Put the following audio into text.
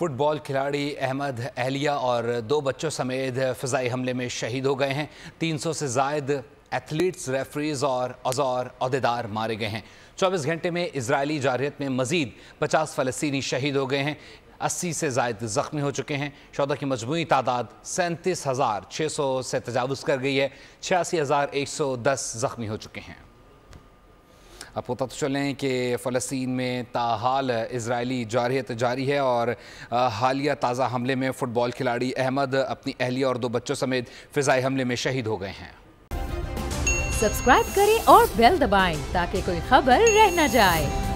Football खिलाड़ी अहमद अहलिया और 2 बच्चों समेत फ़िज़ाई हमले में शहीद हो गए हैं। 300 से ज़ायद एथलीट्स, रेफरीज और अहदेदार मारे गए हैं। 24 घंटे में इजरायली जारहियत में मज़ीद 50 फ़लस्तीनी शहीद हो गए हैं। 80 से ज़ायद ज़ख्मी हो चुके हैं। शोदा की मजमूई तादाद 37,600 से तजावुज़ कर गई है। 86,110 ज़ख्मी हो चुके हैं। अब पता तो चलें कि फ़लस्तीन में ताहाल इजरायली जारहियत जारी है और हालिया ताज़ा हमले में फ़ुटबॉल खिलाड़ी अहमद अपनी अहलिया और 2 बच्चों समेत फ़िज़ाई हमले में शहीद हो गए हैं। सब्सक्राइब करें और बेल दबाएं ताकि कोई खबर रह न जाए।